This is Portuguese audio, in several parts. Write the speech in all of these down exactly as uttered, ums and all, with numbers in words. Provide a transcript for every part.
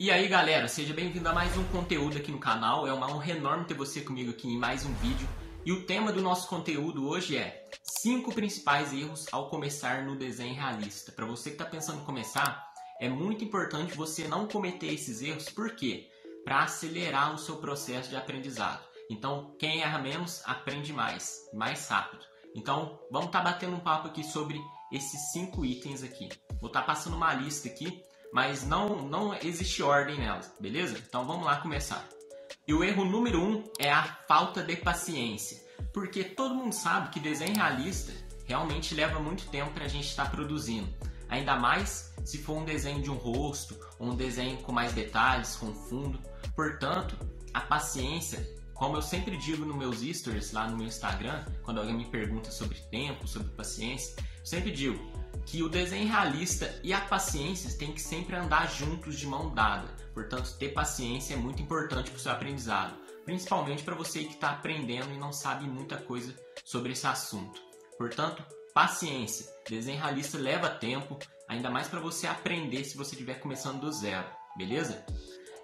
E aí galera, seja bem-vindo a mais um conteúdo aqui no canal. É uma honra enorme ter você comigo aqui em mais um vídeo. E o tema do nosso conteúdo hoje é cinco principais erros ao começar no desenho realista. Para você que está pensando em começar, é muito importante você não cometer esses erros. Por quê? Para acelerar o seu processo de aprendizado. Então, quem erra menos, aprende mais, mais rápido. Então, vamos estar tá batendo um papo aqui sobre esses cinco itens aqui. Vou estar tá passando uma lista aqui, mas não, não existe ordem nelas, beleza? Então, vamos lá começar. E o erro número um é a falta de paciência. Porque todo mundo sabe que desenho realista realmente leva muito tempo para a gente estar tá produzindo. Ainda mais se for um desenho de um rosto, ou um desenho com mais detalhes, com fundo. Portanto, a paciência... Como eu sempre digo nos meus stories lá no meu Instagram, quando alguém me pergunta sobre tempo, sobre paciência, eu sempre digo que o desenho realista e a paciência tem que sempre andar juntos de mão dada. Portanto, ter paciência é muito importante para o seu aprendizado, principalmente para você que está aprendendo e não sabe muita coisa sobre esse assunto. Portanto, paciência. Desenho realista leva tempo, ainda mais para você aprender se você estiver começando do zero, beleza?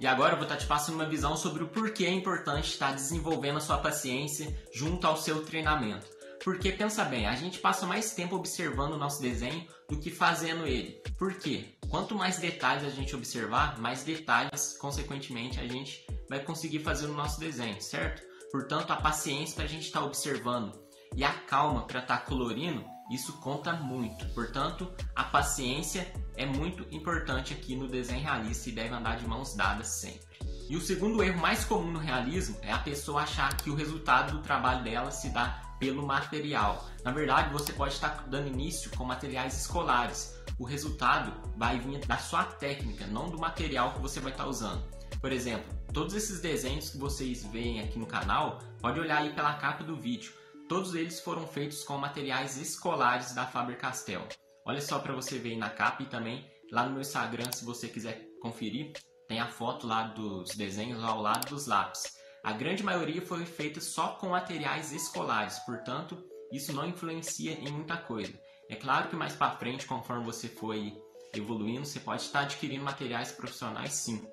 E agora eu vou estar te passando uma visão sobre o porquê é importante estar desenvolvendo a sua paciência junto ao seu treinamento. Porque, pensa bem, a gente passa mais tempo observando o nosso desenho do que fazendo ele. Por quê? Quanto mais detalhes a gente observar, mais detalhes, consequentemente, a gente vai conseguir fazer o nosso desenho, certo? Portanto, a paciência para a gente estar observando e a calma para estar colorindo, isso conta muito. Portanto, a paciência é muito importante aqui no desenho realista e deve andar de mãos dadas sempre. E o segundo erro mais comum no realismo é a pessoa achar que o resultado do trabalho dela se dá pelo material. Na verdade, você pode estar dando início com materiais escolares. O resultado vai vir da sua técnica, não do material que você vai estar usando. Por exemplo, todos esses desenhos que vocês veem aqui no canal, pode olhar aí pela capa do vídeo. Todos eles foram feitos com materiais escolares da Faber-Castell. Olha só para você ver aí na capa e também lá no meu Instagram, se você quiser conferir, tem a foto lá dos desenhos ao lado dos lápis. A grande maioria foi feita só com materiais escolares, portanto, isso não influencia em muita coisa. É claro que mais para frente, conforme você foi evoluindo, você pode estar adquirindo materiais profissionais sim.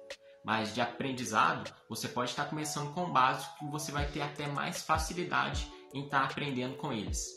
Mas de aprendizado, você pode estar começando com o básico que você vai ter até mais facilidade em estar aprendendo com eles.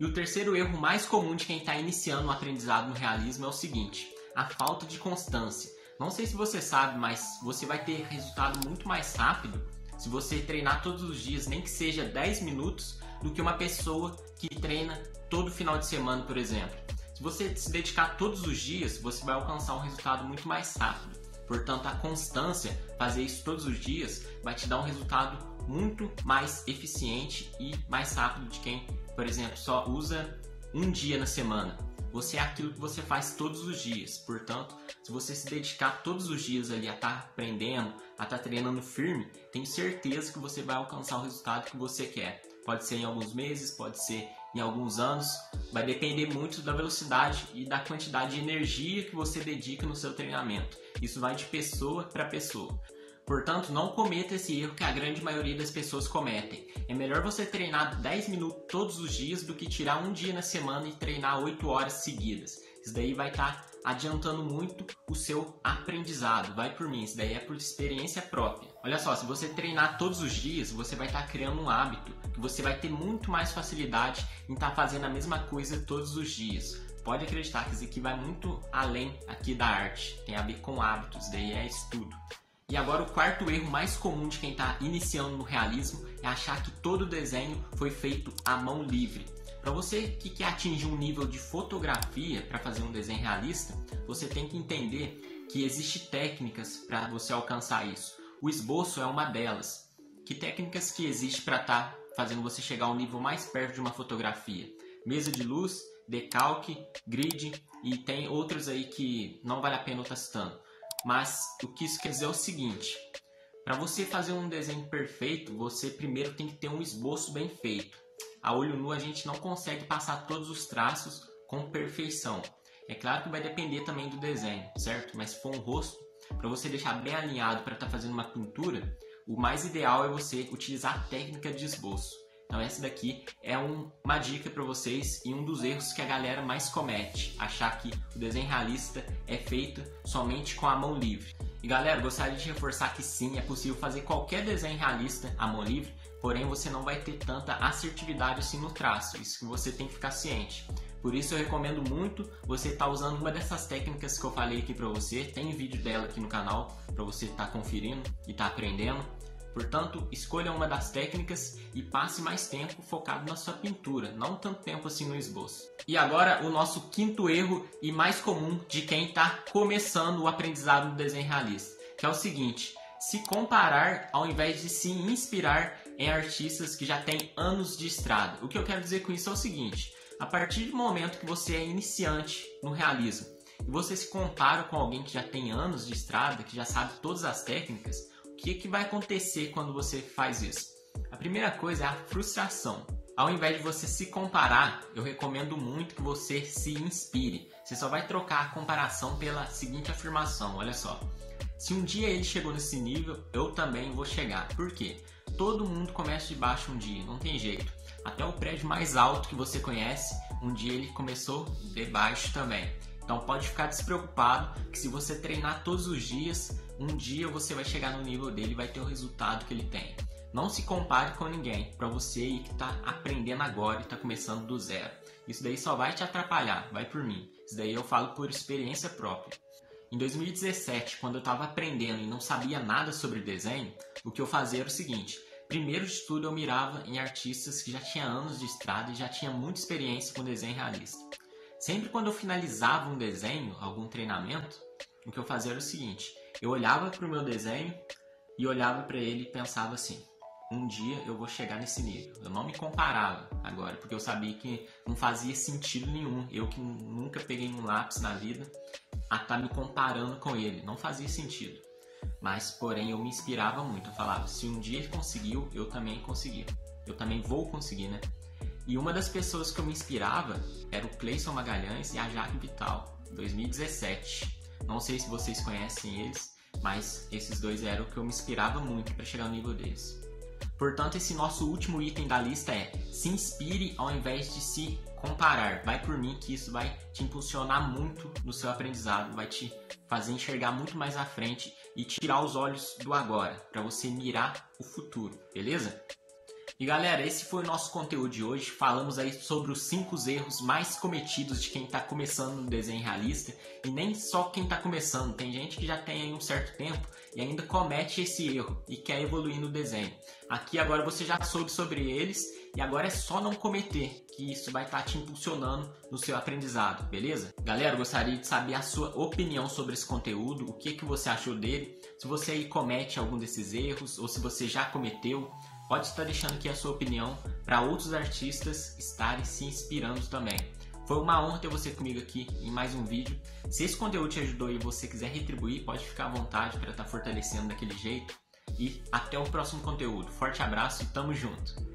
E o terceiro erro mais comum de quem está iniciando o aprendizado no realismo é o seguinte, a falta de constância. Não sei se você sabe, mas você vai ter resultado muito mais rápido se você treinar todos os dias, nem que seja dez minutos, do que uma pessoa que treina todo final de semana, por exemplo. Se você se dedicar todos os dias, você vai alcançar um resultado muito mais rápido. Portanto, a constância, fazer isso todos os dias, vai te dar um resultado muito mais eficiente e mais rápido de quem, por exemplo, só usa um dia na semana. Você é aquilo que você faz todos os dias. Portanto, se você se dedicar todos os dias ali a estar aprendendo, a estar treinando firme, tenho certeza que você vai alcançar o resultado que você quer. Pode ser em alguns meses, pode ser em alguns anos. Vai depender muito da velocidade e da quantidade de energia que você dedica no seu treinamento. Isso vai de pessoa para pessoa. Portanto, não cometa esse erro que a grande maioria das pessoas cometem. É melhor você treinar dez minutos todos os dias do que tirar um dia na semana e treinar oito horas seguidas. Isso daí vai estar adiantando muito o seu aprendizado. Vai por mim, isso daí é por experiência própria. Olha só, se você treinar todos os dias, você vai estar criando um hábito que você vai ter muito mais facilidade em estar fazendo a mesma coisa todos os dias. Pode acreditar que isso aqui vai muito além aqui da arte. Tem a ver com hábitos, isso daí é estudo. E agora o quarto erro mais comum de quem está iniciando no realismo é achar que todo desenho foi feito à mão livre. Para você que quer atingir um nível de fotografia para fazer um desenho realista, você tem que entender que existem técnicas para você alcançar isso. O esboço é uma delas. Que técnicas que existem para estar fazendo você chegar ao nível mais perto de uma fotografia? Mesa de luz, decalque, grid e tem outras aí que não vale a pena eu estar citando. Mas o que isso quer dizer é o seguinte, para você fazer um desenho perfeito, você primeiro tem que ter um esboço bem feito. A olho nu a gente não consegue passar todos os traços com perfeição. É claro que vai depender também do desenho, certo? Mas se for um rosto, para você deixar bem alinhado para estar fazendo uma pintura, o mais ideal é você utilizar a técnica de esboço. Então essa daqui é um, uma dica para vocês e um dos erros que a galera mais comete, achar que o desenho realista é feito somente com a mão livre. E galera, gostaria de reforçar que sim, é possível fazer qualquer desenho realista à mão livre, porém você não vai ter tanta assertividade assim no traço, isso que você tem que ficar ciente. Por isso eu recomendo muito você estar usando uma dessas técnicas que eu falei aqui para você, tem vídeo dela aqui no canal para você estar conferindo e estar aprendendo. Portanto, escolha uma das técnicas e passe mais tempo focado na sua pintura, não tanto tempo assim no esboço. E agora o nosso quinto erro e mais comum de quem está começando o aprendizado do desenho realista, que é o seguinte: se comparar ao invés de se inspirar em artistas que já têm anos de estrada. O que eu quero dizer com isso é o seguinte: a partir do momento que você é iniciante no realismo e você se compara com alguém que já tem anos de estrada, que já sabe todas as técnicas, o que, que vai acontecer quando você faz isso? A primeira coisa é a frustração. Ao invés de você se comparar, eu recomendo muito que você se inspire. Você só vai trocar a comparação pela seguinte afirmação, olha só: se um dia ele chegou nesse nível, eu também vou chegar. Por quê? Todo mundo começa de baixo um dia, não tem jeito. Até o prédio mais alto que você conhece, um dia ele começou de baixo também. Então pode ficar despreocupado que se você treinar todos os dias, um dia você vai chegar no nível dele e vai ter o resultado que ele tem. Não se compare com ninguém, para você aí que está aprendendo agora e está começando do zero. Isso daí só vai te atrapalhar, vai por mim. Isso daí eu falo por experiência própria. Em dois mil e dezessete, quando eu estava aprendendo e não sabia nada sobre desenho, o que eu fazia era o seguinte: primeiro de tudo, eu mirava em artistas que já tinham anos de estrada e já tinha muita experiência com desenho realista. Sempre quando eu finalizava um desenho, algum treinamento, o que eu fazia era o seguinte: eu olhava para o meu desenho e olhava para ele e pensava assim: um dia eu vou chegar nesse nível. Eu não me comparava agora, porque eu sabia que não fazia sentido nenhum. Eu que nunca peguei um lápis na vida, a estar me comparando com ele, não fazia sentido. Mas, porém, eu me inspirava muito. Eu falava: se um dia ele conseguiu, eu também consegui. Eu também vou conseguir, né? E uma das pessoas que eu me inspirava era o Clayson Magalhães e a Jaque Vital, dois mil e dezessete. Não sei se vocês conhecem eles, mas esses dois eram o que eu me inspirava muito para chegar no nível deles. Portanto, esse nosso último item da lista é: se inspire ao invés de se comparar. Vai por mim que isso vai te impulsionar muito no seu aprendizado, vai te fazer enxergar muito mais à frente e tirar os olhos do agora, para você mirar o futuro, beleza? E galera, esse foi o nosso conteúdo de hoje. Falamos aí sobre os cinco erros mais cometidos de quem está começando no desenho realista. E nem só quem está começando, tem gente que já tem aí um certo tempo e ainda comete esse erro e quer evoluir no desenho. Aqui agora você já soube sobre eles e agora é só não cometer, que isso vai estar te impulsionando no seu aprendizado, beleza? Galera, eu gostaria de saber a sua opinião sobre esse conteúdo, o que, que você achou dele, se você aí comete algum desses erros ou se você já cometeu. Pode estar deixando aqui a sua opinião para outros artistas estarem se inspirando também. Foi uma honra ter você comigo aqui em mais um vídeo. Se esse conteúdo te ajudou e você quiser retribuir, pode ficar à vontade para estar fortalecendo daquele jeito. E até o próximo conteúdo. Forte abraço e tamo junto!